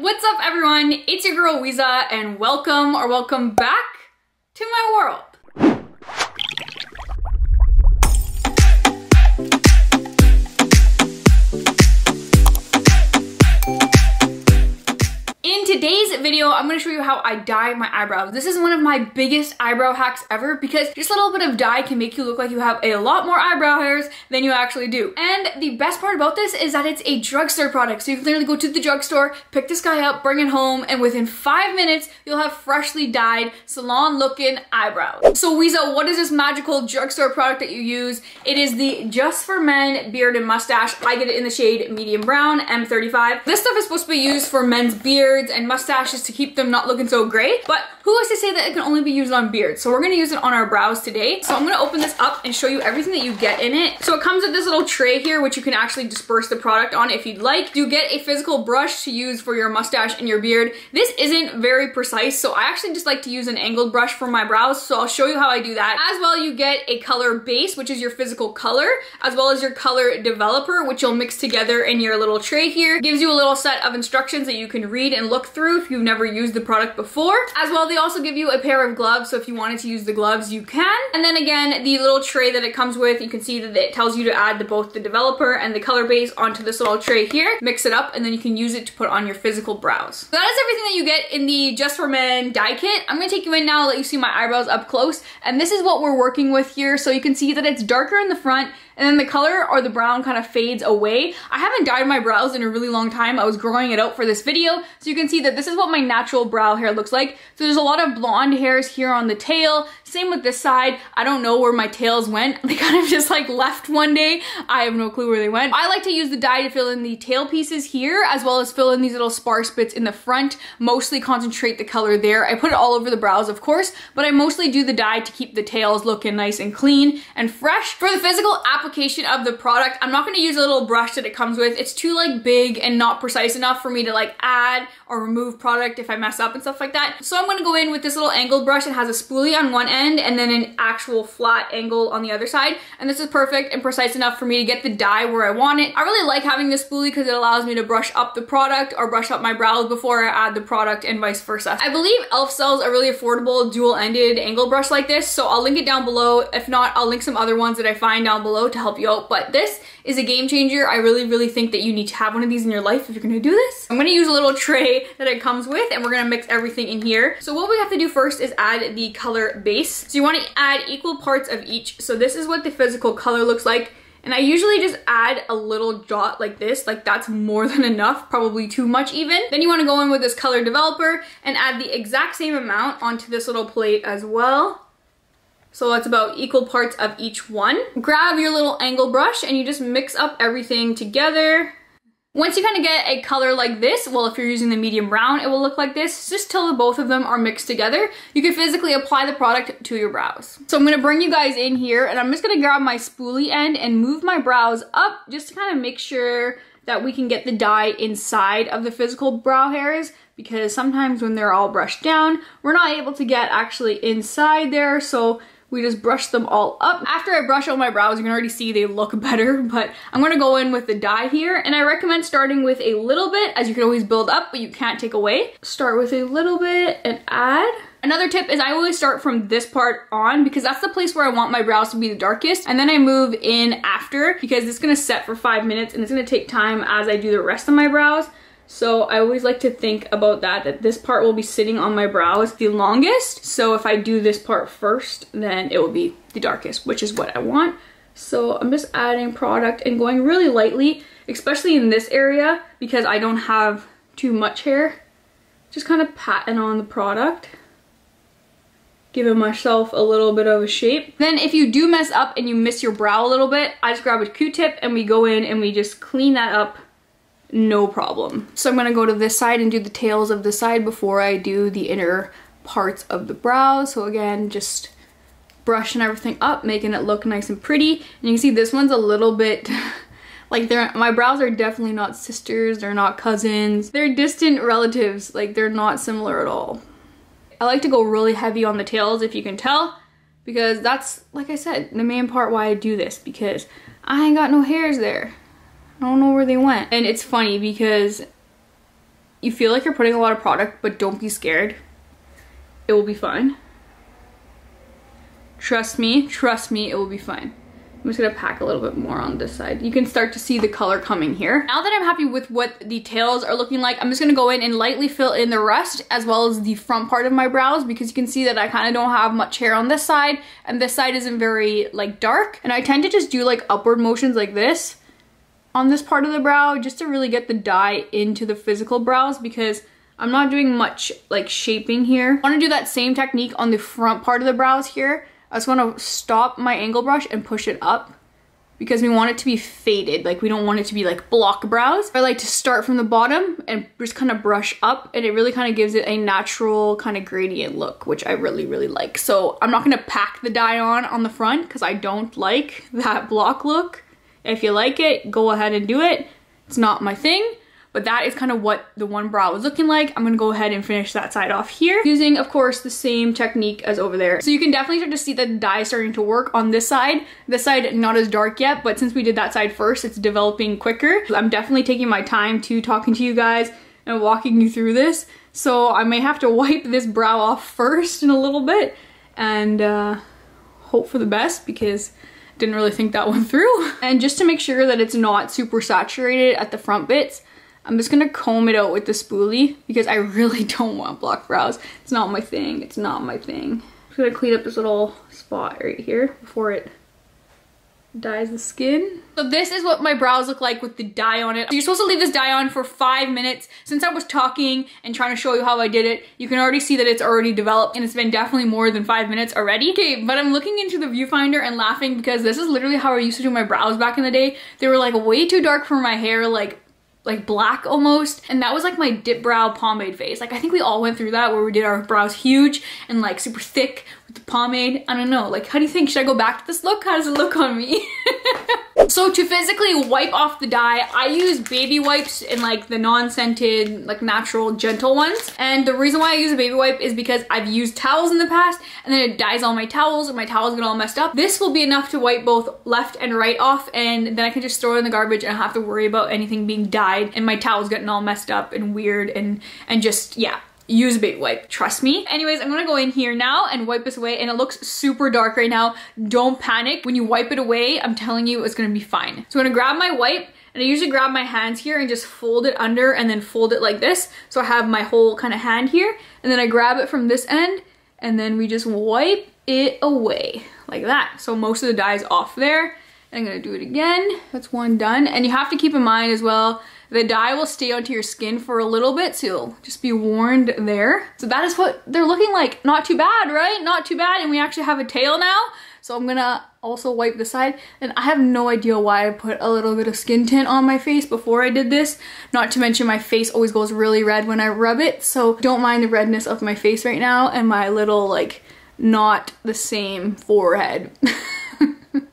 What's up everyone? It's your girl Weeza and welcome back to my world. In today's video, I'm gonna show you how I dye my eyebrows. This is one of my biggest eyebrow hacks ever because just a little bit of dye can make you look like you have a lot more eyebrow hairs than you actually do. And the best part about this is that it's a drugstore product. So you can literally go to the drugstore, pick this guy up, bring it home, and within 5 minutes, you'll have freshly dyed, salon-looking eyebrows. So Weeza, what is this magical drugstore product that you use? It is the Just For Men Beard and Mustache. I get it in the shade medium brown, M35. This stuff is supposed to be used for men's beards and mustaches to keep them not looking so gray, but who is to say that it can only be used on beards? So we're gonna use it on our brows today. So I'm gonna open this up and show you everything that you get in it. So it comes with this little tray here, which you can actually disperse the product on if you'd like. You get a physical brush to use for your mustache and your beard. This isn't very precise, so I actually just like to use an angled brush for my brows, so I'll show you how I do that. As well, you get a color base, which is your physical color, as well as your color developer, which you'll mix together in your little tray here. It gives you a little set of instructions that you can read and look through if you've never used the product before. As well, they also give you a pair of gloves, so if you wanted to use the gloves, you can. And then again, the little tray that it comes with, you can see that it tells you to add both the developer and the color base onto this little tray here, mix it up, and then you can use it to put on your physical brows. So that is everything that you get in the Just For Men dye kit. I'm gonna take you in now, let you see my eyebrows up close, and this is what we're working with here. So you can see that it's darker in the front, and then the color or the brown kind of fades away. I haven't dyed my brows in a really long time. I was growing it out for this video. So you can see that this is what my natural brow hair looks like. So there's a lot of blonde hairs here on the tail. Same with this side. I don't know where my tails went. They kind of just like left one day. I have no clue where they went. I like to use the dye to fill in the tail pieces here, as well as fill in these little sparse bits in the front, mostly concentrate the color there. I put it all over the brows, of course, but I mostly do the dye to keep the tails looking nice and clean and fresh. For the physical application of the product, I'm not going to use a little brush that it comes with. It's too like big and not precise enough for me to like add or remove product if I mess up and stuff like that. So I'm going to go in with this little angled brush. It has a spoolie on one end and then an actual flat angle on the other side, and this is perfect and precise enough for me to get the dye where I want it. I really like having this spoolie because it allows me to brush up the product or brush up my brows before I add the product and vice versa. I believe Elf sells a really affordable dual-ended angle brush like this, so I'll link it down below. If not, I'll link some other ones that I find down below to help you out, but this is a game changer. I really think that you need to have one of these in your life if you're gonna do this. I'm gonna use a little tray that it comes with and we're gonna mix everything in here. So what we have to do first is add the color base. So you wanna add equal parts of each. So this is what the physical color looks like. And I usually just add a little dot like this, like that's more than enough, probably too much even. Then you wanna go in with this color developer and add the exact same amount onto this little plate as well. So that's about equal parts of each one. Grab your little angle brush and you just mix up everything together. Once you kind of get a color like this, well, if you're using the medium brown, it will look like this, just till the both of them are mixed together. You can physically apply the product to your brows. So I'm gonna bring you guys in here and I'm just gonna grab my spoolie end and move my brows up just to kind of make sure that we can get the dye inside of the physical brow hairs, because sometimes when they're all brushed down, we're not able to get actually inside there. So we just brush them all up. After I brush out my brows, you can already see they look better, but I'm gonna go in with the dye here, and I recommend starting with a little bit, as you can always build up, but you can't take away. Start with a little bit and add. Another tip is I always start from this part on because that's the place where I want my brows to be the darkest, and then I move in after because it's gonna set for 5 minutes and it's gonna take time as I do the rest of my brows. So I always like to think about that this part will be sitting on my brows the longest. So if I do this part first, then it will be the darkest, which is what I want. So I'm just adding product and going really lightly, especially in this area because I don't have too much hair. Just kind of patting on the product, giving myself a little bit of a shape. Then if you do mess up and you miss your brow a little bit, I just grab a Q-tip and we go in and we just clean that up. No problem. So I'm gonna go to this side and do the tails of this side before I do the inner parts of the brows. So again, just brushing everything up, making it look nice and pretty. And you can see this one's a little bit like my brows are definitely not sisters, they're not cousins, they're distant relatives, like they're not similar at all. I like to go really heavy on the tails if you can tell, because that's, like I said, the main part why I do this, because I ain't got no hairs there. I don't know where they went. And it's funny because you feel like you're putting a lot of product, but don't be scared. It will be fine. Trust me, it will be fine. I'm just gonna pack a little bit more on this side. You can start to see the color coming here. Now that I'm happy with what the tails are looking like, I'm just gonna go in and lightly fill in the rest as well as the front part of my brows, because you can see that I kind of don't have much hair on this side, and this side isn't very like dark. And I tend to just do like upward motions like this on this part of the brow just to really get the dye into the physical brows, because I'm not doing much like shaping here. I wanna do that same technique on the front part of the brows here. I just want to stop my angle brush and push it up because we want it to be faded. Like, we don't want it to be like block brows. I like to start from the bottom and just kind of brush up, and it really kind of gives it a natural kind of gradient look, which I really, really like. So I'm not going to pack the dye on the front because I don't like that block look. If you like it, go ahead and do it. It's not my thing. But that is kind of what the one brow was looking like. I'm gonna go ahead and finish that side off here using, of course, the same technique as over there. So you can definitely start to see the dye starting to work on this side. This side, not as dark yet, but since we did that side first, it's developing quicker. I'm definitely taking my time to talking to you guys and walking you through this. So I may have to wipe this brow off first in a little bit and hope for the best, because I didn't really think that one through. And just to make sure that it's not super saturated at the front bits, I'm just gonna comb it out with the spoolie because I really don't want block brows. It's not my thing, it's not my thing. I'm just gonna clean up this little spot right here before it dyes the skin. So this is what my brows look like with the dye on it. So you're supposed to leave this dye on for 5 minutes. Since I was talking and trying to show you how I did it, you can already see that it's already developed, and it's been definitely more than 5 minutes already. Okay, but I'm looking into the viewfinder and laughing because this is literally how I used to do my brows back in the day. They were like way too dark for my hair, like black almost, and that was like my dip brow pomade phase. Like, I think we all went through that where we did our brows huge and like super thick with the pomade. I don't know, like, how do you think? Should I go back to this look? How does it look on me? So to physically wipe off the dye, I use baby wipes and like the non-scented, like natural, gentle ones. And the reason why I use a baby wipe is because I've used towels in the past and then it dyes all my towels and my towels get all messed up. This will be enough to wipe both left and right off, and then I can just throw it in the garbage and I don't have to worry about anything being dyed and my towels getting all messed up and weird, and just, yeah, use a baby wipe, trust me. Anyways, I'm gonna go in here now and wipe this away, and it looks super dark right now. Don't panic. When you wipe it away, I'm telling you, it's gonna be fine. So I'm gonna grab my wipe, and I usually grab my hands here and just fold it under and then fold it like this. So I have my whole kind of hand here, and then I grab it from this end, and then we just wipe it away like that. So most of the dye is off there. I'm gonna do it again. That's one done. And you have to keep in mind as well, the dye will stay onto your skin for a little bit, so you'll just be warned there. So that is what they're looking like. Not too bad, right? Not too bad. And we actually have a tail now. So I'm gonna also wipe the side. And I have no idea why I put a little bit of skin tint on my face before I did this. Not to mention my face always goes really red when I rub it. So don't mind the redness of my face right now and my little, like, not the same forehead.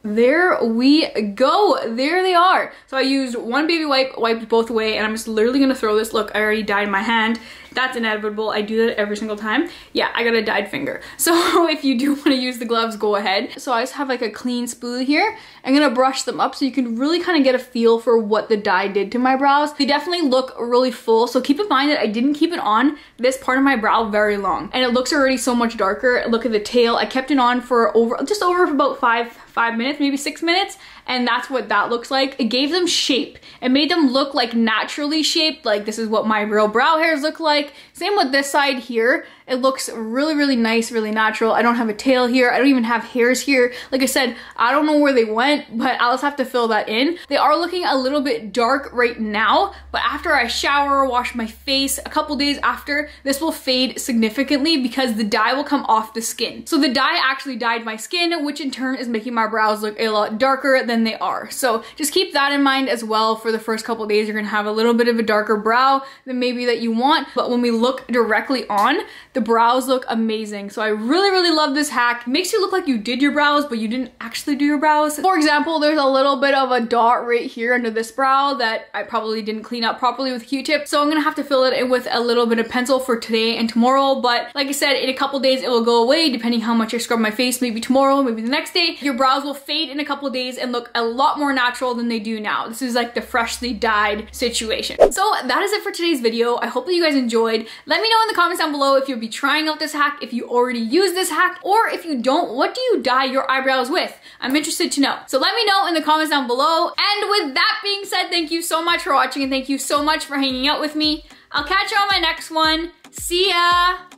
There we go. There they are. So I used one baby wipe, wiped both away, and I'm just literally gonna throw this. Look, I already dyed my hand. That's inevitable. I do that every single time. Yeah, I got a dyed finger. So if you do want to use the gloves, go ahead. So I just have like a clean spoolie here. I'm gonna brush them up so you can really kind of get a feel for what the dye did to my brows. They definitely look really full. So keep in mind that I didn't keep it on this part of my brow very long, and it looks already so much darker. Look at the tail. I kept it on for just over about five minutes, maybe 6 minutes, and that's what that looks like. It gave them shape. It made them look like naturally shaped. Like, this is what my real brow hairs look like. Same with this side here. It looks really, really nice, really natural. I don't have a tail here. I don't even have hairs here. Like I said, I don't know where they went, but I'll just have to fill that in. They are looking a little bit dark right now, but after I shower, wash my face, a couple days after, this will fade significantly because the dye will come off the skin. So the dye actually dyed my skin, which in turn is making my brows look a lot darker than they are. So just keep that in mind as well. For the first couple days, you're gonna have a little bit of a darker brow than maybe that you want, but when we look directly on, the brows look amazing. So I really, really love this hack. It makes you look like you did your brows, but you didn't actually do your brows. For example, there's a little bit of a dot right here under this brow that I probably didn't clean up properly with Q-tip. So I'm gonna have to fill it in with a little bit of pencil for today and tomorrow. But like I said, in a couple days, it will go away depending how much I scrub my face. Maybe tomorrow, maybe the next day. Your brows will fade in a couple days and look look a lot more natural than they do now. This is like the freshly dyed situation. So that is it for today's video. I hope that you guys enjoyed. Let me know in the comments down below if you'll be trying out this hack, if you already use this hack, or if you don't, what do you dye your eyebrows with? I'm interested to know. So let me know in the comments down below. And with that being said, thank you so much for watching and thank you so much for hanging out with me. I'll catch you on my next one. See ya!